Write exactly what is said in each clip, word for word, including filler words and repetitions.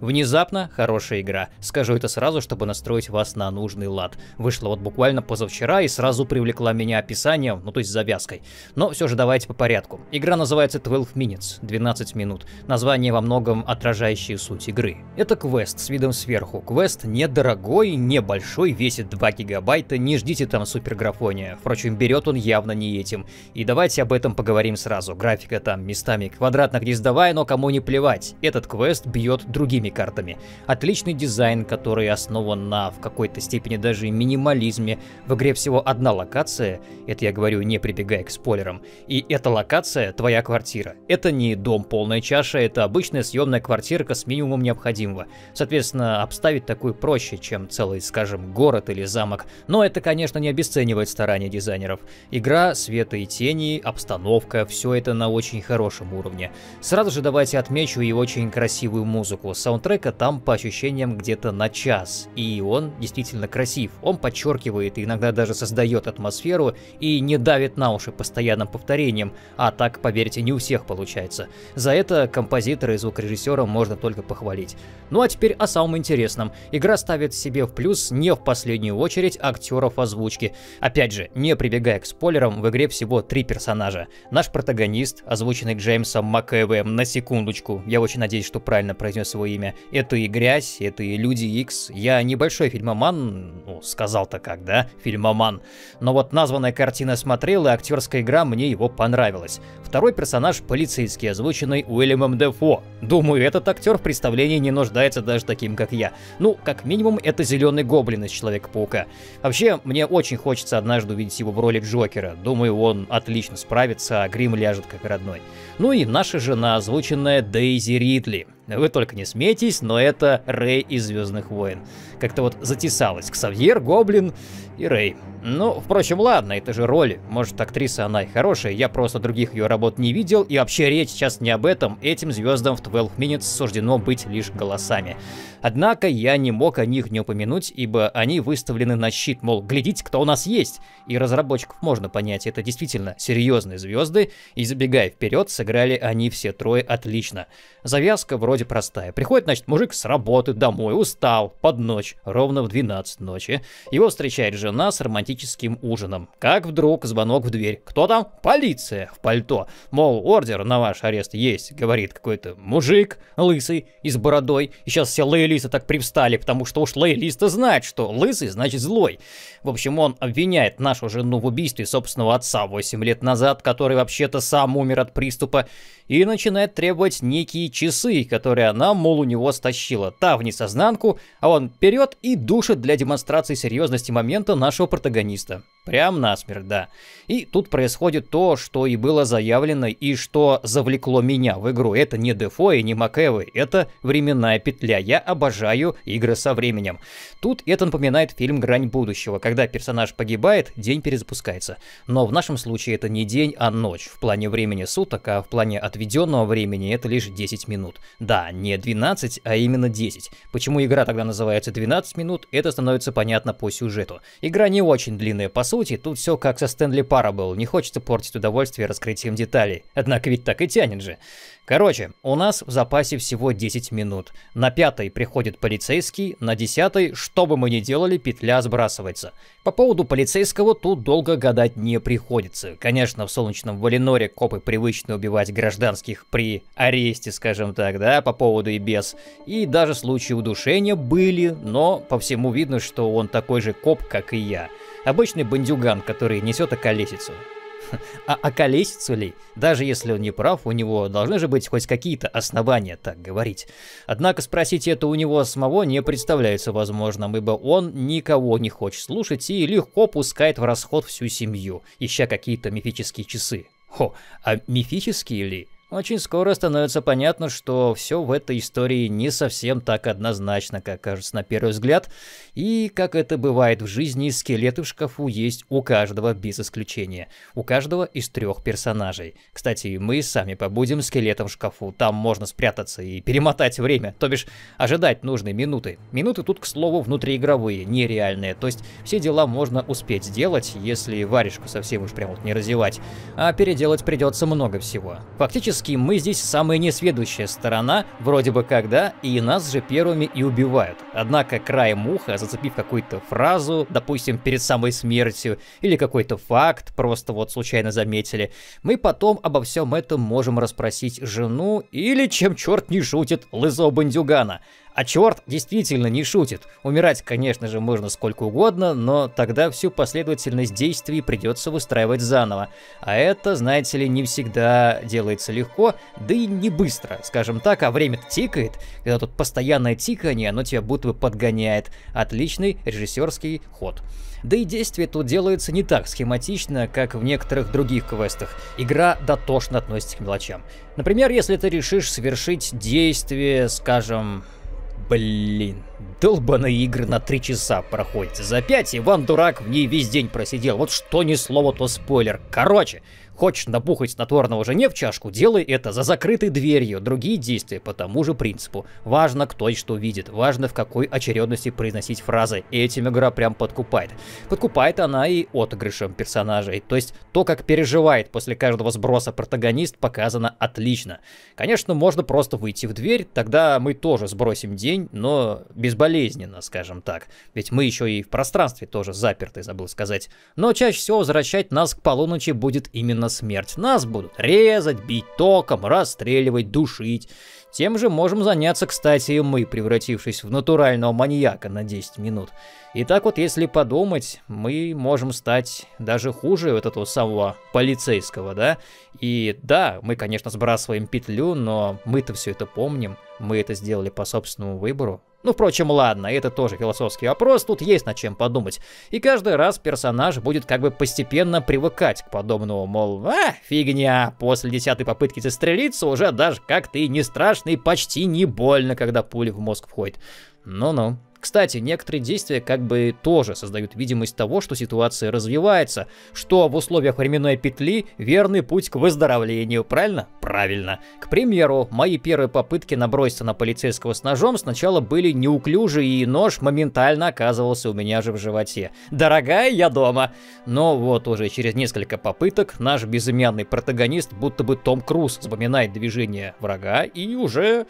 Внезапно хорошая игра. Скажу это сразу, чтобы настроить вас на нужный лад. Вышла вот буквально позавчера и сразу привлекла меня описанием, ну то есть завязкой. Но все же давайте по порядку. Игра называется twelve minutes, двенадцать минут. Название во многом отражающее суть игры. Это квест с видом сверху. Квест недорогой, небольшой, весит два гигабайта, не ждите там суперграфония. Впрочем, берет он явно не этим. И давайте об этом поговорим сразу. Графика там местами квадратно-гнездовая, но кому не плевать. Этот квест бьет другими картами. Отличный дизайн, который основан на в какой-то степени даже минимализме. В игре всего одна локация, это я говорю не прибегая к спойлерам, и эта локация твоя квартира. Это не дом полная чаша, это обычная съемная квартирка с минимумом необходимого. Соответственно, обставить такую проще, чем целый, скажем, город или замок. Но это, конечно, не обесценивает старания дизайнеров. Игра, света и тени, обстановка, все это на очень хорошем уровне. Сразу же давайте отмечу и очень красивую музыку. Саундтрека там по ощущениям где-то на час, и он действительно красив. Он подчеркивает и иногда даже создает атмосферу и не давит на уши постоянным повторением, а так, поверьте, не у всех получается. За это композитора и звукорежиссера можно только похвалить. Ну а теперь о самом интересном. Игра ставит себе в плюс не в последнюю очередь актеров озвучки. Опять же, не прибегая к спойлерам, в игре всего три персонажа. Наш протагонист, озвученный Джеймсом Макэвеем, на секундочку, я очень надеюсь, что правильно произнес его имя. Это и грязь, это и Люди Икс. Я небольшой фильмоман, ну, сказал-то как, да, фильмоман. Но вот названная картина смотрел, и актерская игра мне его понравилась. Второй персонаж полицейский, озвученный Уильямом Дефо. Думаю, этот актер в представлении не нуждается даже таким, как я. Ну, как минимум, это Зеленый Гоблин из Человека-паука. Вообще, мне очень хочется однажды увидеть его в роли Джокера. Думаю, он отлично справится, а грим ляжет как родной. Ну и наша жена, озвученная Дэйзи Ридли. Вы только не смейтесь, но это Рэй из «Звездных войн». Как-то вот затесалась Ксавьер, Гоблин и Рэй. Ну, впрочем, ладно, это же роли. Может, актриса она и хорошая, я просто других ее работ не видел, и вообще речь сейчас не об этом. Этим звездам в twelve minutes суждено быть лишь голосами. Однако я не мог о них не упомянуть, ибо они выставлены на щит, мол, глядите, кто у нас есть. И разработчиков можно понять, это действительно серьезные звезды, и забегая вперед, сыграли они все трое отлично. Завязка вроде простая. Приходит, значит, мужик с работы домой, устал, под ночь, ровно в двенадцать ночи. Его встречает жена с романтическим ужином. Как вдруг звонок в дверь. Кто там? Полиция в пальто. Мол, ордер на ваш арест есть, говорит какой-то мужик лысый и с бородой. И сейчас все лоялисты так привстали, потому что уж лоялисты знают, что лысый значит злой. В общем, он обвиняет нашу жену в убийстве собственного отца восемь лет назад, который вообще-то сам умер от приступа, и начинает требовать некие часы, которые она, мол, у него стащила. Та в несознанку, а он вперед и душит для демонстрации серьезности момента нашего протагониста. Прям насмерть, да. И тут происходит то, что и было заявлено, и что завлекло меня в игру. Это не Дефо и не Макэвей, это временная петля. Я обожаю игры со временем. Тут это напоминает фильм «Грань будущего». Когда персонаж погибает, день перезапускается. Но в нашем случае это не день, а ночь. В плане времени суток, а в плане отведенного времени это лишь десять минут. Да, не двенадцать, а именно десять. Почему игра тогда называется двенадцать минут, это становится понятно по сюжету. Игра не очень Очень длинная по сути, тут все как со Стэнли Парабл, не хочется портить удовольствие раскрытием деталей, однако ведь так и тянет же. Короче, у нас в запасе всего десять минут. На пятой приходит полицейский, на десятой, что бы мы ни делали, петля сбрасывается. По поводу полицейского тут долго гадать не приходится. Конечно, в солнечном Валеноре копы привычны убивать гражданских при аресте, скажем так, да, по поводу и без. И даже случаи удушения были, но по всему видно, что он такой же коп, как и я. Обычный бандюган, который несет околесицу. А околесицу ли? Даже если он не прав, у него должны же быть хоть какие-то основания так говорить. Однако спросить это у него самого не представляется возможным, ибо он никого не хочет слушать и легко пускает в расход всю семью, ища какие-то мифические часы. Хо, а мифические ли? Очень скоро становится понятно, что все в этой истории не совсем так однозначно, как кажется на первый взгляд. И, как это бывает в жизни, скелеты в шкафу есть у каждого без исключения. У каждого из трех персонажей. Кстати, мы сами побудем скелетом в шкафу. Там можно спрятаться и перемотать время, то бишь ожидать нужной минуты. Минуты тут, к слову, внутриигровые, нереальные. То есть все дела можно успеть сделать, если варежку совсем уж прям вот не разевать. А переделать придется много всего. Фактически фактически мы здесь самая несведущая сторона, вроде бы как, да, и нас же первыми и убивают. Однако краем уха, зацепив какую-то фразу, допустим, перед самой смертью, или какой-то факт, просто вот случайно заметили, мы потом обо всем этом можем расспросить жену или, чем черт не шутит, лысого бандюгана. А черт действительно не шутит. Умирать, конечно же, можно сколько угодно, но тогда всю последовательность действий придется выстраивать заново. А это, знаете ли, не всегда делается легко, да и не быстро, скажем так, а время тикает, когда тут постоянное тикание, оно тебя будто бы подгоняет. Отличный режиссерский ход. Да и действие тут делается не так схематично, как в некоторых других квестах. Игра дотошно относится к мелочам. Например, если ты решишь совершить действие, скажем... Блин, долбаные игры на три часа проходят. За пять Иван Дурак в ней весь день просидел. Вот что ни слово, то спойлер. Короче, хочешь набухать снотворного жене в чашку, делай это за закрытой дверью. Другие действия по тому же принципу. Важно, кто и что видит. Важно, в какой очередности произносить фразы. И этим игра прям подкупает. Подкупает она и отыгрышем персонажей. То есть то, как переживает после каждого сброса протагонист, показано отлично. Конечно, можно просто выйти в дверь. Тогда мы тоже сбросим деньги, но безболезненно, скажем так. Ведь мы еще и в пространстве тоже заперты, забыл сказать. Но чаще всего возвращать нас к полуночи будет именно смерть. Нас будут резать, бить током, расстреливать, душить. Тем же можем заняться, кстати, и мы, превратившись в натурального маньяка на десять минут. И так вот, если подумать, мы можем стать даже хуже вот этого самого полицейского, да? И да, мы, конечно, сбрасываем петлю, но мы-то все это помним. Мы это сделали по собственному выбору. Ну, впрочем, ладно, это тоже философский вопрос, тут есть над чем подумать. И каждый раз персонаж будет как бы постепенно привыкать к подобному, мол, а, фигня, после десятой попытки застрелиться уже даже как-то и не страшно, и почти не больно, когда пуля в мозг входит. Ну-ну. Кстати, некоторые действия как бы тоже создают видимость того, что ситуация развивается, что в условиях временной петли верный путь к выздоровлению, правильно? Правильно. К примеру, мои первые попытки наброситься на полицейского с ножом сначала были неуклюжи, и нож моментально оказывался у меня же в животе. Дорогая, я дома! Но вот уже через несколько попыток наш безымянный протагонист, будто бы Том Круз, вспоминает движение врага и уже,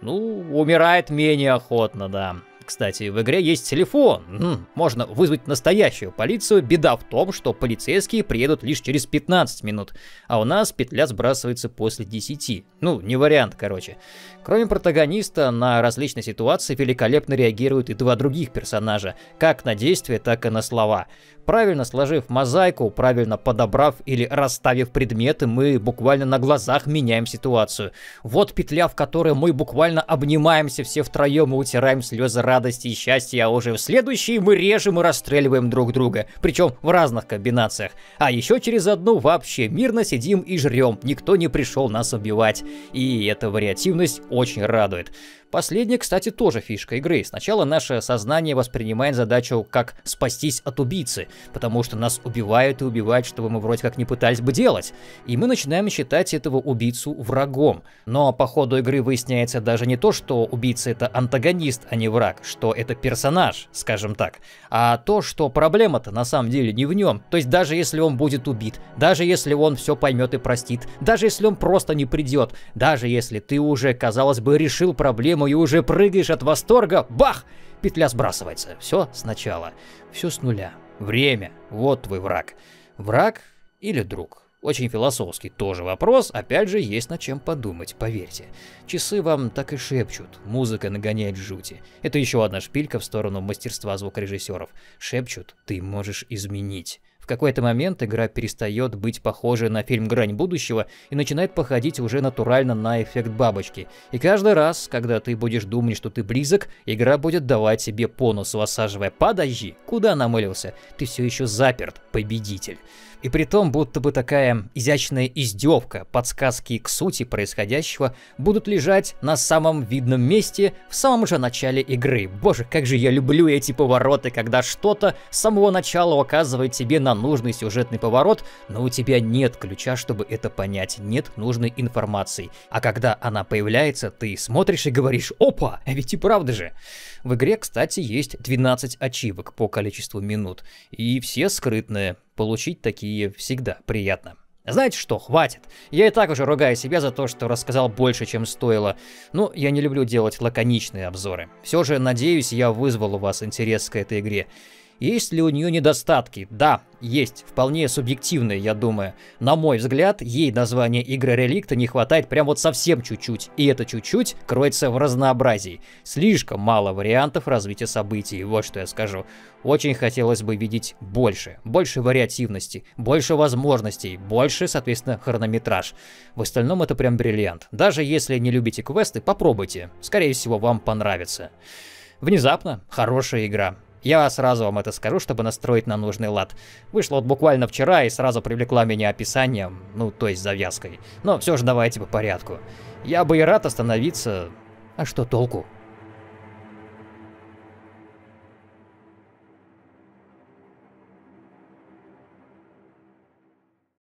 ну, умирает менее охотно, да. Кстати, в игре есть телефон. Можно вызвать настоящую полицию. Беда в том, что полицейские приедут лишь через пятнадцать минут. А у нас петля сбрасывается после десяти. Ну, не вариант, короче. Кроме протагониста, на различные ситуации великолепно реагируют и два других персонажа. Как на действия, так и на слова. Правильно сложив мозаику, правильно подобрав или расставив предметы, мы буквально на глазах меняем ситуацию. Вот петля, в которой мы буквально обнимаемся все втроем и утираем слезы радости. Радости и счастья, а уже в следующие мы режем и расстреливаем друг друга, причем в разных комбинациях. А еще через одну вообще мирно сидим и жрем, никто не пришел нас убивать. И эта вариативность очень радует. Последняя, кстати, тоже фишка игры. Сначала наше сознание воспринимает задачу как спастись от убийцы, потому что нас убивают и убивают, чтобы мы вроде как не пытались бы делать. И мы начинаем считать этого убийцу врагом. Но по ходу игры выясняется даже не то, что убийца это антагонист, а не враг, что это персонаж, скажем так, а то, что проблема-то на самом деле не в нем. То есть даже если он будет убит, даже если он все поймет и простит, даже если он просто не придет, даже если ты уже, казалось бы, решил проблему, и уже прыгаешь от восторга, бах! Петля сбрасывается. Все сначала. Все с нуля. Время. Вот твой враг. Враг или друг? Очень философский тоже вопрос, опять же, есть над чем подумать, поверьте. Часы вам так и шепчут, музыка нагоняет жути. Это еще одна шпилька в сторону мастерства звукорежиссеров. Шепчут, ты можешь изменить. В какой-то момент игра перестает быть похожей на фильм «Грань будущего» и начинает походить уже натурально на эффект бабочки. И каждый раз, когда ты будешь думать, что ты близок, игра будет давать себе по носу, осаживая «Подожди, куда намылился? Ты все еще заперт, победитель». И притом, будто бы такая изящная издевка, подсказки к сути происходящего будут лежать на самом видном месте в самом же начале игры. Боже, как же я люблю эти повороты, когда что-то с самого начала оказывает тебе на нужный сюжетный поворот, но у тебя нет ключа, чтобы это понять, нет нужной информации. А когда она появляется, ты смотришь и говоришь: «Опа, ведь и правда же». В игре, кстати, есть двенадцать ачивок по количеству минут, и все скрытные. Получить такие всегда приятно. Знаете что, хватит. Я и так уже ругаю себя за то, что рассказал больше, чем стоило. Но я не люблю делать лаконичные обзоры. Все же, надеюсь, я вызвал у вас интерес к этой игре. Есть ли у нее недостатки? Да, есть. Вполне субъективные, я думаю. На мой взгляд, ей название игры реликта не хватает прям вот совсем чуть-чуть. И это чуть-чуть кроется в разнообразии. Слишком мало вариантов развития событий, вот что я скажу. Очень хотелось бы видеть больше. Больше вариативности, больше возможностей, больше, соответственно, хронометраж. В остальном это прям бриллиант. Даже если не любите квесты, попробуйте. Скорее всего, вам понравится. Внезапно хорошая игра. Я сразу вам это скажу, чтобы настроить на нужный лад. Вышло вот буквально вчера и сразу привлекла меня описанием, ну, то есть завязкой. Но все же давайте по порядку. Я бы и рад остановиться, а что толку?